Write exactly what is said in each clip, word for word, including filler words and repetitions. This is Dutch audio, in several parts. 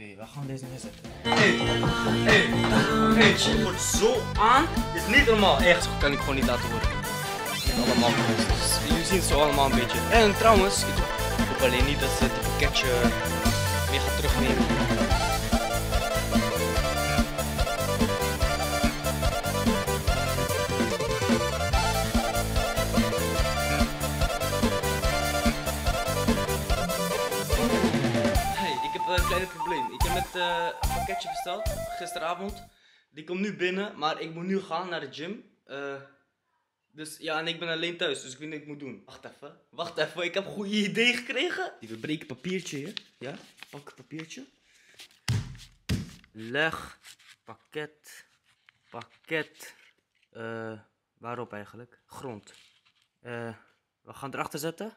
Oké, we gaan deze neerzetten. Hey, hey, hey, het wordt zo aan. Het is niet normaal. Echt, kan ik gewoon niet laten horen. Het is allemaal goed. Jullie zien ze allemaal een beetje. En trouwens, ik hoop alleen niet dat ze het pakketje weer gaat terugnemen. Probleem. Ik heb het uh, een pakketje besteld gisteravond. Die komt nu binnen, maar ik moet nu gaan naar de gym. Uh, dus ja, en ik ben alleen thuis, dus ik weet niet wat ik moet doen. Wacht even, wacht even, ik heb een goed idee gekregen. We breken papiertje hier. Ja, pak het papiertje. Leg pakket, pakket. Uh, waarop eigenlijk? Grond. Uh, we gaan erachter zetten.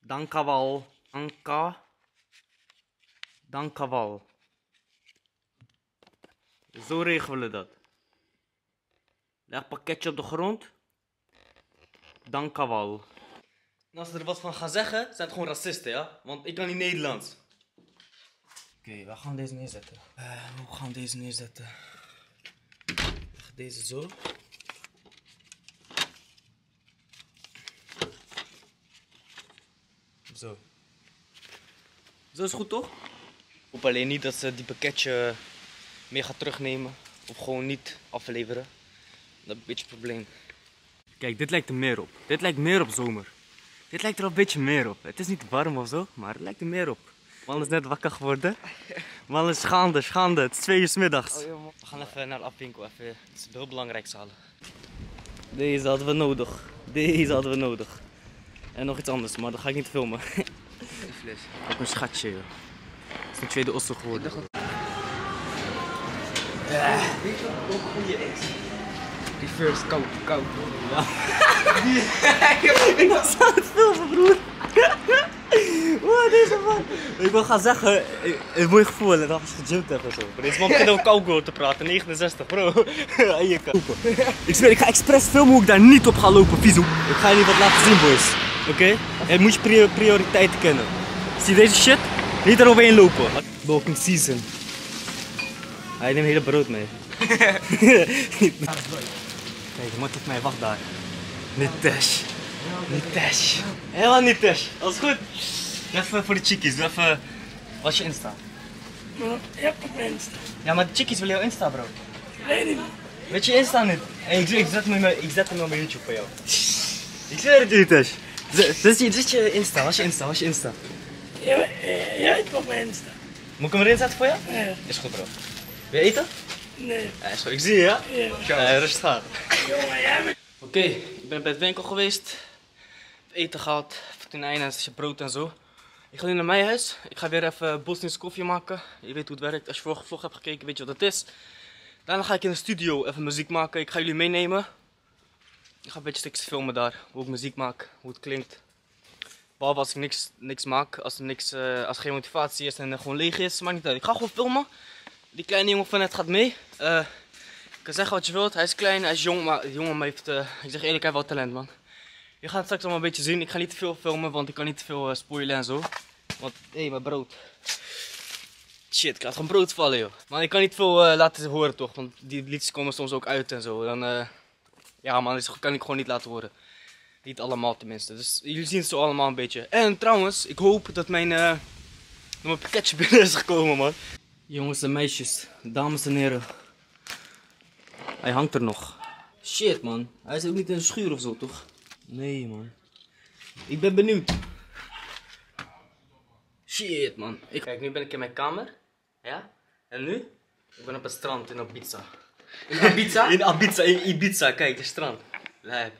Dankawal. Anka. Dankawal. Zo regelen we dat. Leg pakketje op de grond. Dankawal. En als ze er wat van gaan zeggen, zijn het gewoon racisten, ja? Want ik kan niet Nederlands. Oké, okay, we gaan deze neerzetten. Uh, we gaan deze neerzetten. Leg deze zo. Zo. Zo is goed, toch? Ik hoop alleen niet dat ze die pakketje mee gaat terugnemen of gewoon niet afleveren. Dat is een beetje een probleem. Kijk, dit lijkt er meer op. Dit lijkt meer op zomer. Dit lijkt er al een beetje meer op. Het is niet warm of zo, maar het lijkt er meer op. Man is net wakker geworden. Man is schaande, schaande. Het is twee uur 's middags. We gaan even naar de afwinkel. Even. Het is heel belangrijk halen. Deze hadden we nodig. Deze hadden we nodig. En nog iets anders, maar dat ga ik niet filmen. Een fles. Ook een schatje, joh. Het is een tweede osso geworden. Weet je wat ook goede is? Die first koud, koud. Ik was aan het filmen, broer. Wat is er man? Ik wil gaan zeggen, het mooie gevoel en dat je gejumpt hebt ofzo. Deze man begint over cowgirl te praten, negenenzestig bro. Ik zweer, ik ga expres filmen hoe ik daar niet op ga lopen, vies. Ik ga je niet wat laten zien, boys. Oké? En moet je prioriteiten kennen. Zie deze shit? Niet eroverheen lopen. Walking season. Hij neemt hele brood mee. Kijk, je moet op mij, wacht daar. Nitesh. Nitesh. Helemaal Nitesh. Alles goed? Even voor de chickies, doe even. Wat is je Insta? Ik heb mijn Insta. Ja, maar de chickies willen jouw Insta, bro. Nee, niet. Weet je Insta niet? En ik, ik zet hem op mijn YouTube voor jou. Ik zweer het, Nitesh. Dit is je Insta, wat is je Insta, wat is je Insta? Ja, ja, ik op mijn Insta. Moet ik hem erin zetten voor jou? Ja. Is goed, bro. Wil je eten? Nee. Ja, is goed. Ik zie je, ja? Ja. Ja, rustig aan. Oké, okay, ik ben bij het winkel geweest. Eten gehad, fortunaina's, brood en zo. Ik ga nu naar mijn huis. Ik ga weer even Bosnische koffie maken. Je weet hoe het werkt. Als je vorige vlog hebt gekeken, weet je wat het is. Daarna ga ik in de studio even muziek maken. Ik ga jullie meenemen. Ik ga een beetje stukjes filmen daar. Hoe ik muziek maak, hoe het klinkt. Behalve als ik niks, niks maak, als er, niks, uh, als er geen motivatie is en er gewoon leeg is, maakt niet uit. Ik ga gewoon filmen. Die kleine jongen van net gaat mee. Uh, ik kan zeggen wat je wilt, hij is klein, hij is jong, maar die jongen heeft, uh, ik zeg eerlijk, hij heeft wel talent, man. Je gaat het straks allemaal een beetje zien. Ik ga niet te veel filmen, want ik kan niet te veel uh, spoilen en zo. Want, hé, hey, mijn brood. Shit, ik laat gewoon brood vallen, joh. Maar ik kan niet veel uh, laten horen, toch, want die liedjes komen soms ook uit en zo. Dan, uh, ja man, dat kan ik gewoon niet laten horen. Niet allemaal tenminste, dus jullie zien het zo allemaal een beetje. En trouwens, ik hoop dat mijn, uh, dat mijn pakketje binnen is gekomen, man. Jongens en meisjes, dames en heren. Hij hangt er nog. Shit, man. Hij is ook niet in de schuur of zo, toch? Nee, man. Ik ben benieuwd. Shit, man. Ik... Kijk, nu ben ik in mijn kamer. Ja? En nu? Ik ben op het strand in Ibiza. In Ibiza? In Ibiza, in Ibiza. Kijk, het strand. Lijp.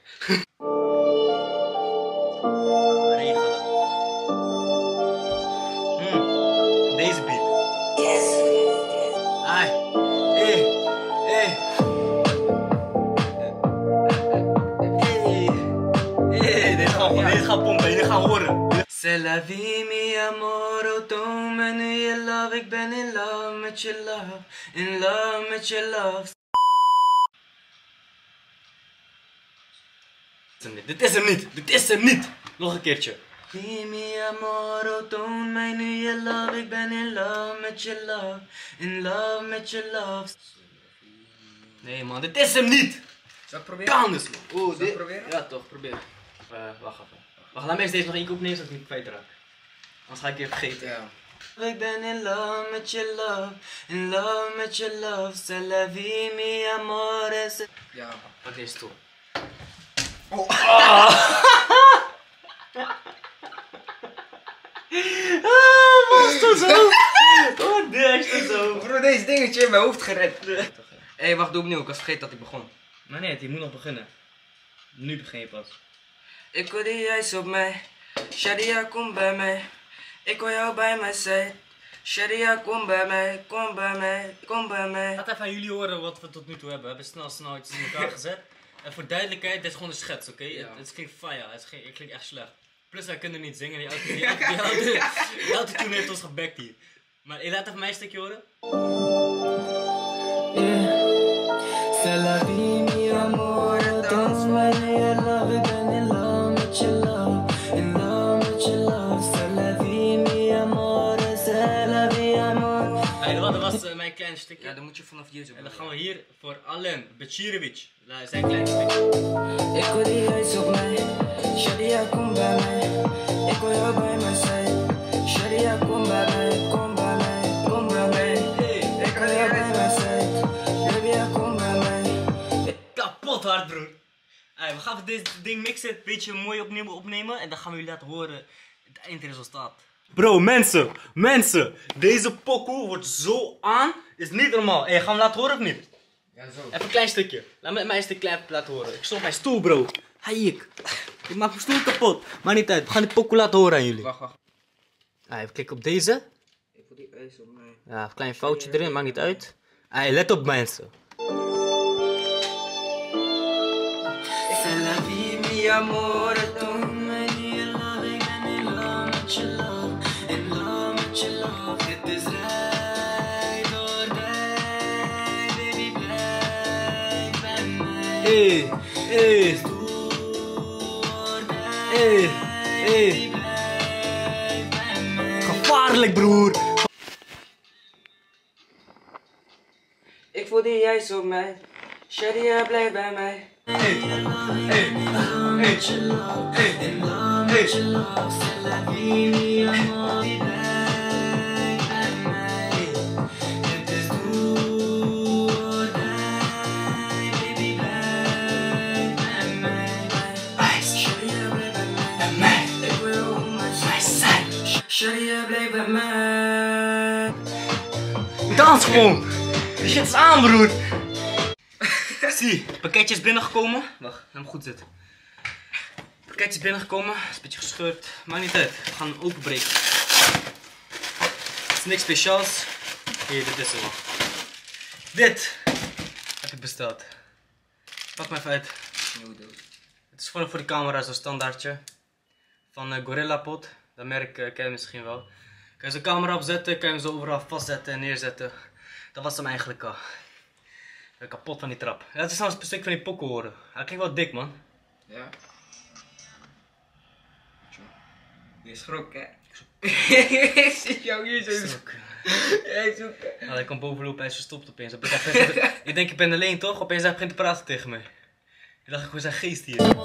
C'est la vie, mi amor, oh, don't man, you love, ik ben in love met je love, in love met je love. Dit is hem niet, dit is hem niet, dit is hem niet. Nog een keertje. Kimi amor, toon mij nu je love. Ik ben in love met je love. In love met je love. Nee man, dit is hem niet! Zal ik proberen? Kan dus man! Oeh, dit... proberen? Ja toch, probeer. Uh, wacht even. Wacht, laat me eens deze nog één keer opnemen zodat ik niet kwijtraak. Anders ga ik je vergeten. Ja. Ik ben in love met je love. In love met je love. C'est la vie, mi amor. Ja. Pak deze toe. Oh! Ah. Ah, was dat zo? Oh, dat is zo. Bro, deze dingetje in mijn hoofd gered. Hé, hey, wacht, doe opnieuw. Ik was vergeten dat ik begon. Maar nee, die moet nog beginnen. Nu begin je pas. Ik wil die ijs op mij. Sharia, kom bij mij. Ik wil jou bij mij zijn. Sharia, kom bij mij. Kom bij mij. Kom bij mij. Laat even aan jullie horen wat we tot nu toe hebben. We hebben snel snel iets in elkaar gezet. En voor duidelijkheid, dit is gewoon een schets, oké? Okay? Ja. Het, het klinkt fire. Het klinkt, het klinkt echt slecht. Plus wij kunnen niet zingen, die autotune die auto, die auto, die auto, die auto, die auto heeft ons gebackt hier. Maar ik laat even mijn stukje horen. Hey, dat was uh, mijn klein stukje. Ja, dan moet je vanaf YouTube. En dan gaan we hier voor Allen Bechirovic. Dat is zijn klein stukje. Ik wil die huis op mij. Sharia, kom bij mij, ik wil jou bij mij zijn. Sharia, kom bij mij, kom bij mij, kom bij mij. Ik wil jou bij mij zijn. Sharia, kom bij mij. Kapot hard, broer. Hey, we gaan dit ding mixen, een beetje mooi opnieuw opnemen. En dan gaan we jullie laten horen het eindresultaat. Bro, mensen, mensen. Deze pokoe wordt zo aan. Is niet normaal. Hey, gaan we laten horen of niet? Ja, zo. Even een klein stukje. Laat me mij eens de klep laten horen. Ik stop mijn stoel, bro. Hai ik. Ik maak mijn stoel kapot. Maar niet uit. We gaan die pokoe laten horen aan jullie. Wacht, wacht. Ah, even klikken op deze. Ik wil die ijs op mij. Ja, een klein foutje erin. Maakt niet uit. Ah, let op mensen. Hey, hey. Hey, hey. Gevaarlijk, broer. Ik voel die jij zo mij. Sharia, blijf bij mij. Hey, hey, hey, hey, hey. Dans gewoon! Die shit is aan, broer! Zie, het pakketje is binnengekomen. Wacht, laat hem goed zitten. Het pakketje is binnengekomen, is een beetje gescheurd. Maakt niet uit, we gaan hem openbreken. Het is niks speciaals. Hier, dit is hem. Dit heb ik besteld. Pak maar even uit. Het is gewoon voor de camera, zo'n standaardje. Van uh, GorillaPod. Dat merk uh, ken je misschien wel. Kan je de camera opzetten, kan je hem zo overal vastzetten en neerzetten. Dat was hem eigenlijk al. Ik ben kapot van die trap. Laten we nou een stuk van die pokoe horen. Hij klinkt wel dik, man. Ja. Je schrok, hè? Ik zit jou hier zo zoeken. Jij zoeken. Nou, hij komt bovenlopen en hij is verstopt opeens. Ik denk, ik ben alleen toch? Opeens hij begint te praten tegen mij. Ik dacht, ik hoor zijn geest hier.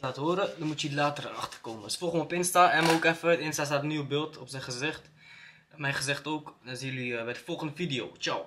Laten horen, dan moet je later erachter komen. Dus volg hem op Insta en ook even. Insta staat een nieuw beeld op zijn gezicht. Mijn gezicht ook. Dan zien jullie bij de volgende video. Ciao.